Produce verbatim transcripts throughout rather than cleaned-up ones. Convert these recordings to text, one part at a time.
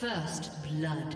First blood.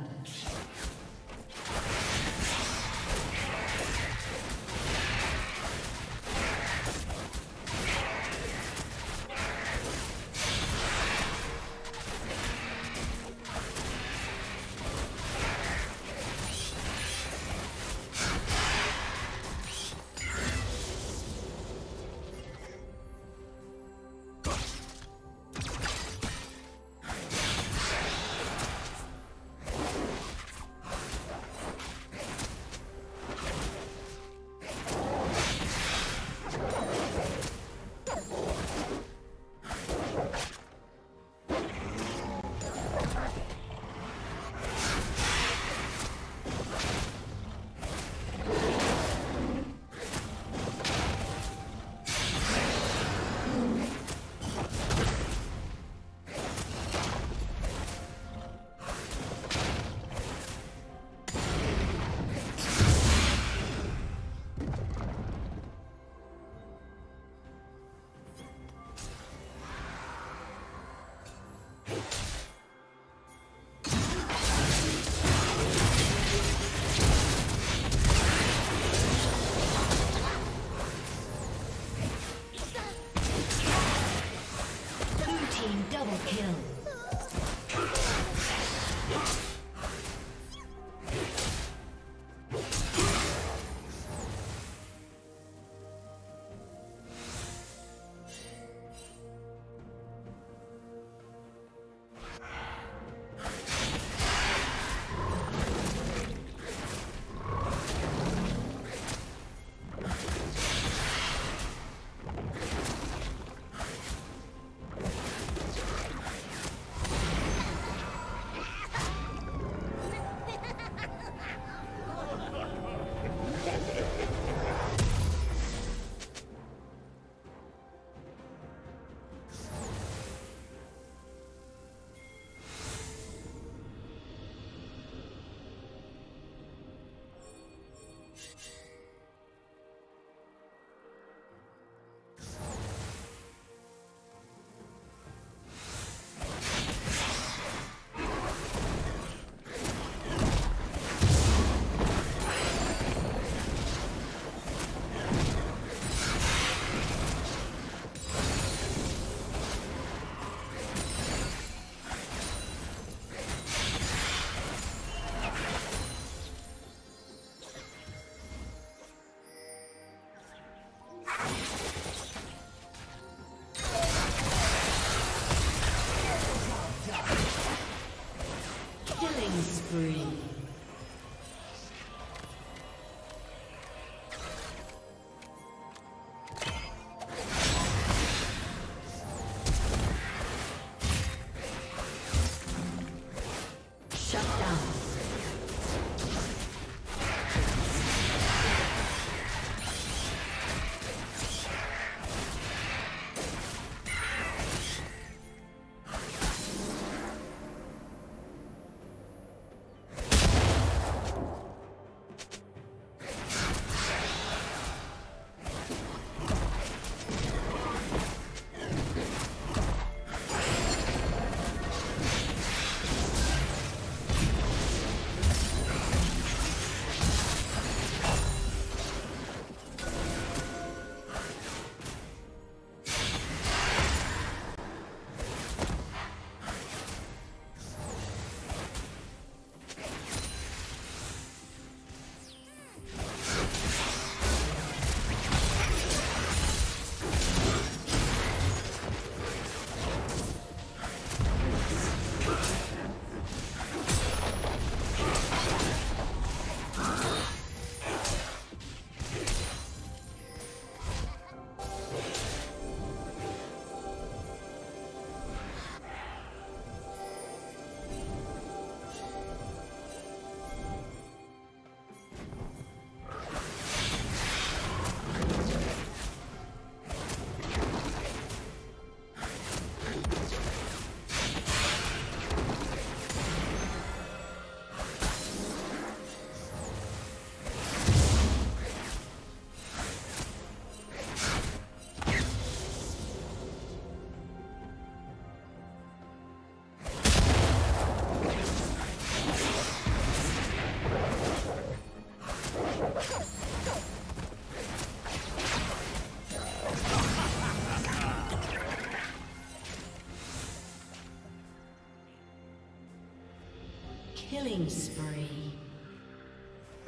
Killing spree.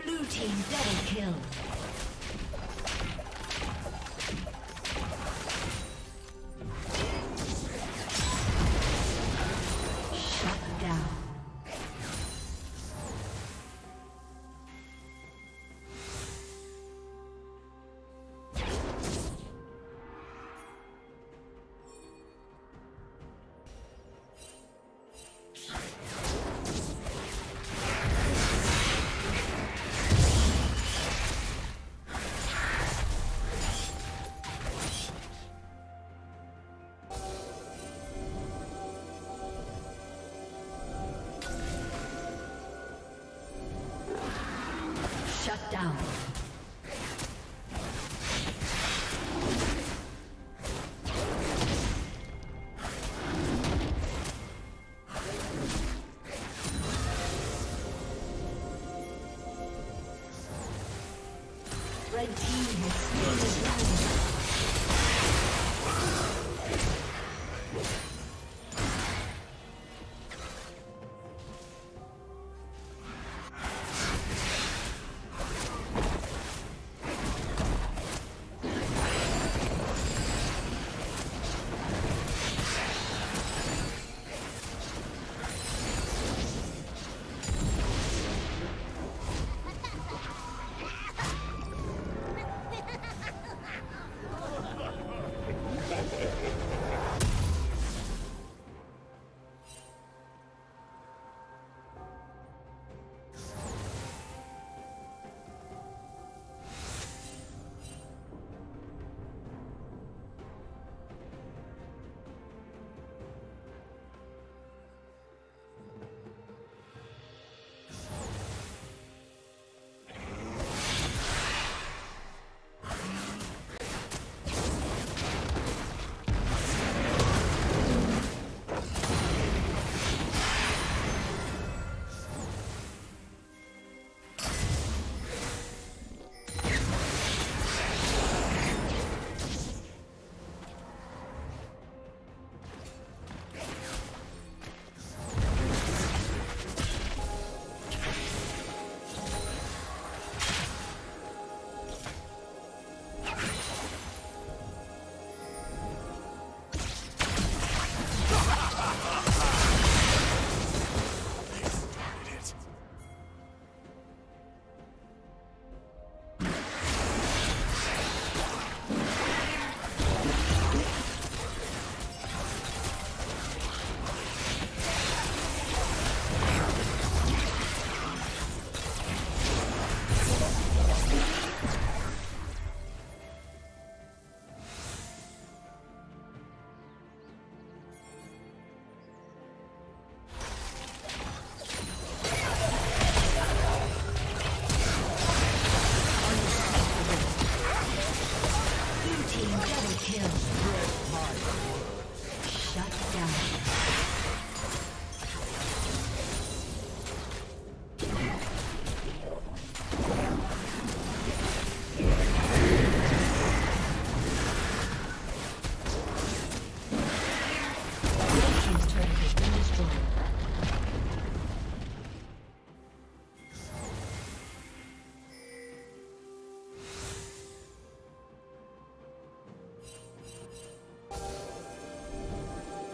Blue team double kill. Down. Red team has slain the dragon.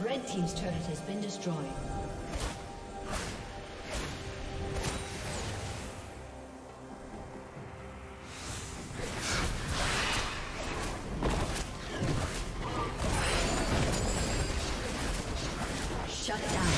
Red team's turret has been destroyed. Shut down.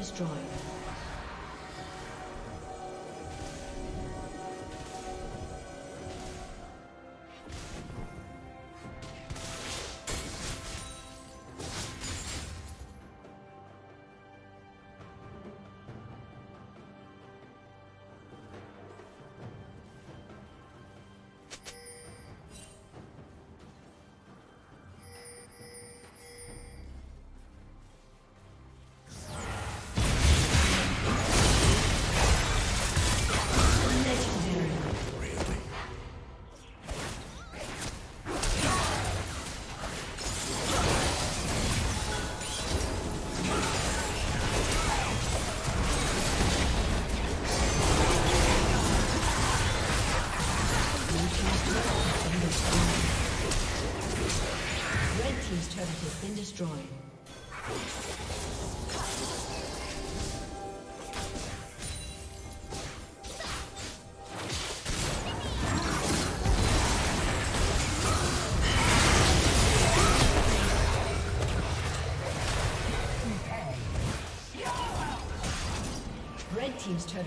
destroyed. Team's turret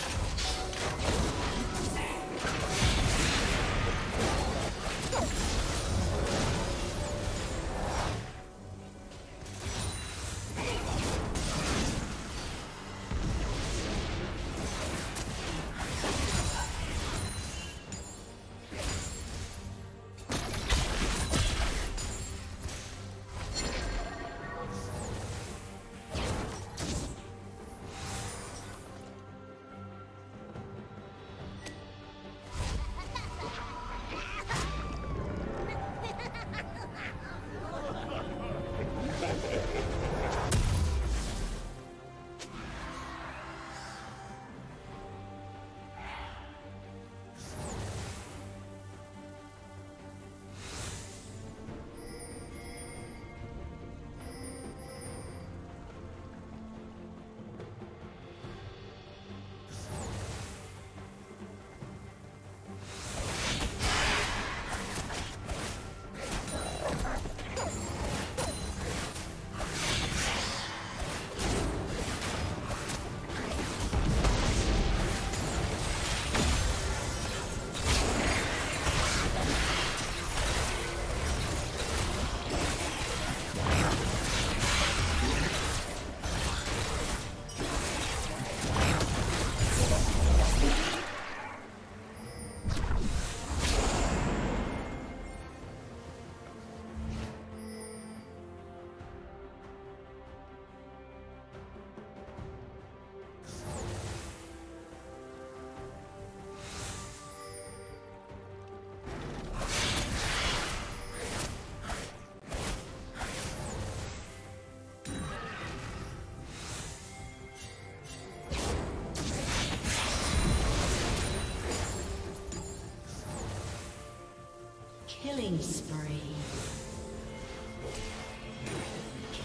Killing spree.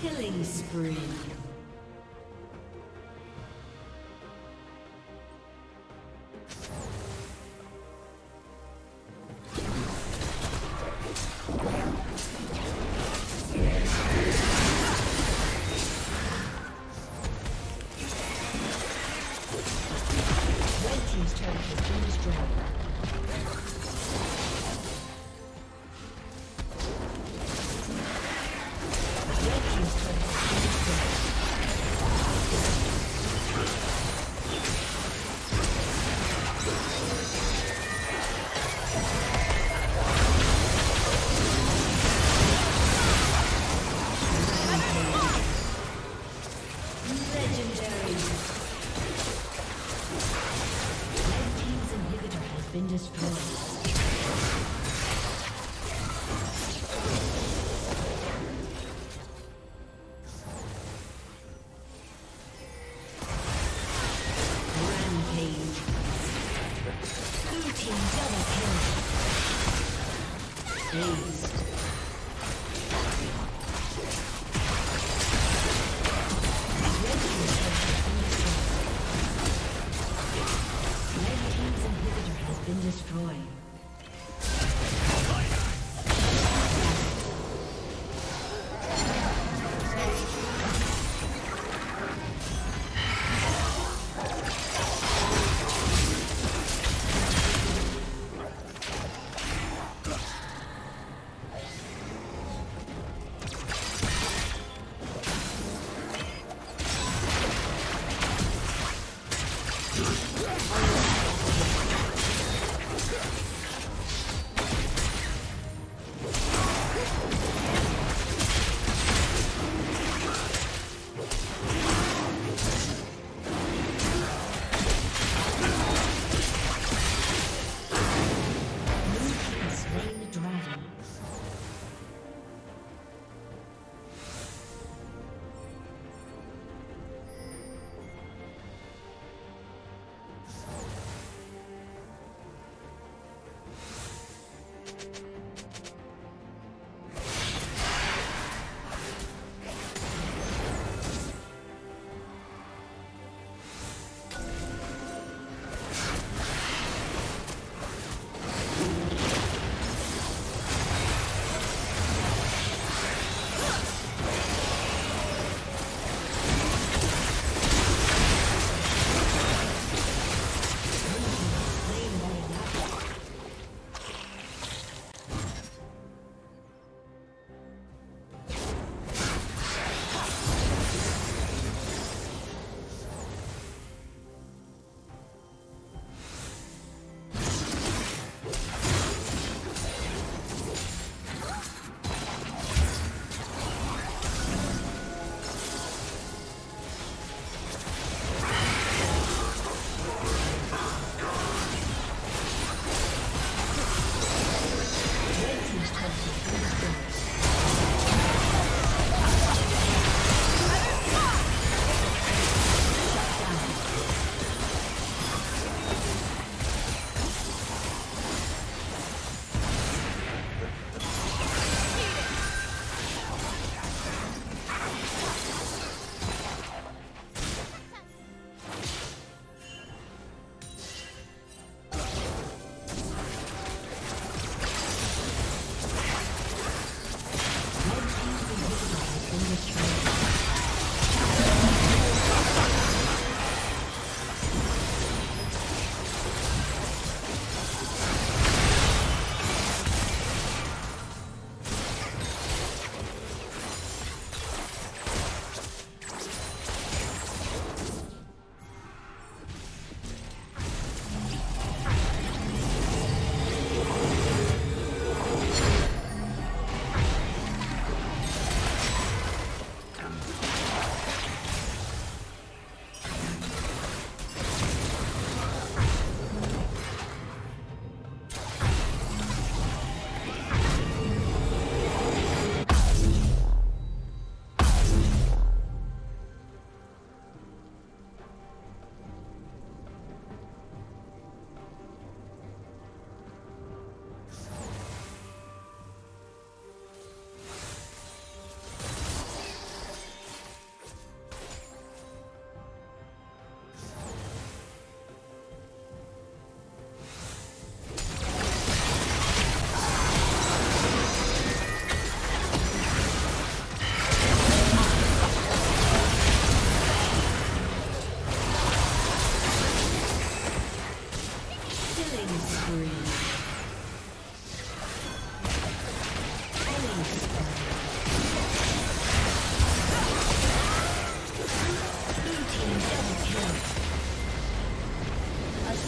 Killing spree.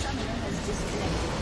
summoner has disconnected.